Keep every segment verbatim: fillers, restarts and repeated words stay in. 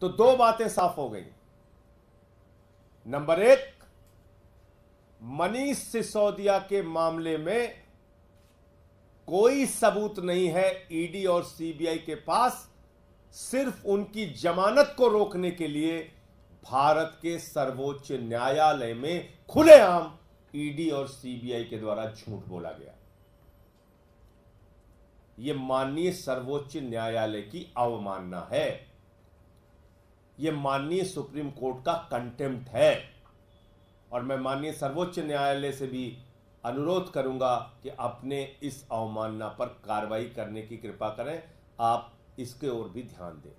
तो दो बातें साफ हो गई। नंबर एक, मनीष सिसोदिया के मामले में कोई सबूत नहीं है ईडी और सीबीआई के पास, सिर्फ उनकी जमानत को रोकने के लिए भारत के सर्वोच्च न्यायालय में खुलेआम ईडी और सीबीआई के द्वारा झूठ बोला गया। यह माननीय सर्वोच्च न्यायालय की अवमानना है, यह माननीय सुप्रीम कोर्ट का कंटेम्प्ट है। और मैं माननीय सर्वोच्च न्यायालय से भी अनुरोध करूंगा कि अपने इस अवमानना पर कार्रवाई करने की कृपा करें। आप इसके ओर भी ध्यान दें।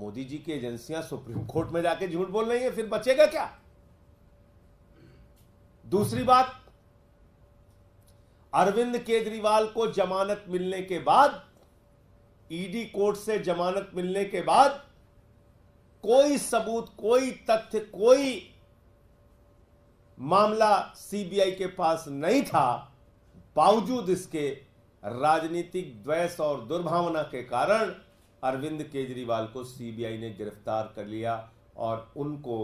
मोदी जी की एजेंसियां सुप्रीम कोर्ट में जाके झूठ बोल रही है, फिर बचेगा क्या? दूसरी बात, अरविंद केजरीवाल को जमानत मिलने के बाद, ईडी कोर्ट से जमानत मिलने के बाद कोई सबूत, कोई तथ्य, कोई मामला सीबीआई के पास नहीं था। बावजूद इसके राजनीतिक द्वेष और दुर्भावना के कारण अरविंद केजरीवाल को सीबीआई ने गिरफ्तार कर लिया और उनको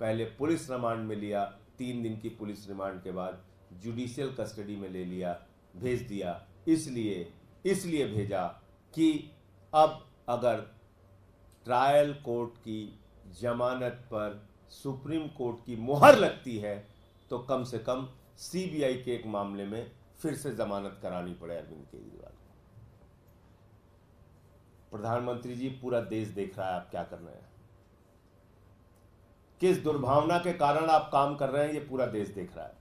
पहले पुलिस रिमांड में लिया, तीन दिन की पुलिस रिमांड के बाद जुडिशियल कस्टडी में ले लिया, भेज दिया। इसलिए इसलिए भेजा कि अब अगर ट्रायल कोर्ट की जमानत पर सुप्रीम कोर्ट की मुहर लगती है तो कम से कम सीबीआई के एक मामले में फिर से जमानत करानी पड़े अरविंद केजरीवाल को। प्रधानमंत्री जी, पूरा देश देख रहा है आप क्या कर रहे हैं, किस दुर्भावना के कारण आप काम कर रहे हैं, ये पूरा देश देख रहा है।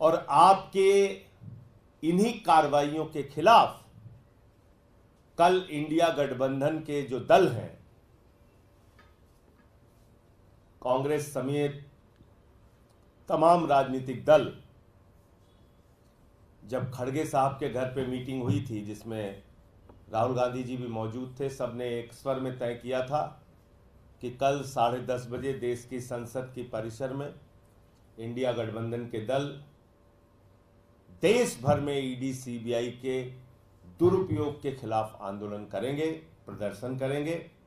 और आपके इन्हीं कार्रवाइयों के खिलाफ कल इंडिया गठबंधन के जो दल हैं, कांग्रेस समेत तमाम राजनीतिक दल, जब खड़गे साहब के घर पे मीटिंग हुई थी जिसमें राहुल गांधी जी भी मौजूद थे, सबने एक स्वर में तय किया था कि कल साढ़े दस बजे देश की संसद की परिसर में इंडिया गठबंधन के दल देश भर में ईडी सीबीआई के दुरुपयोग के खिलाफ आंदोलन करेंगे, प्रदर्शन करेंगे।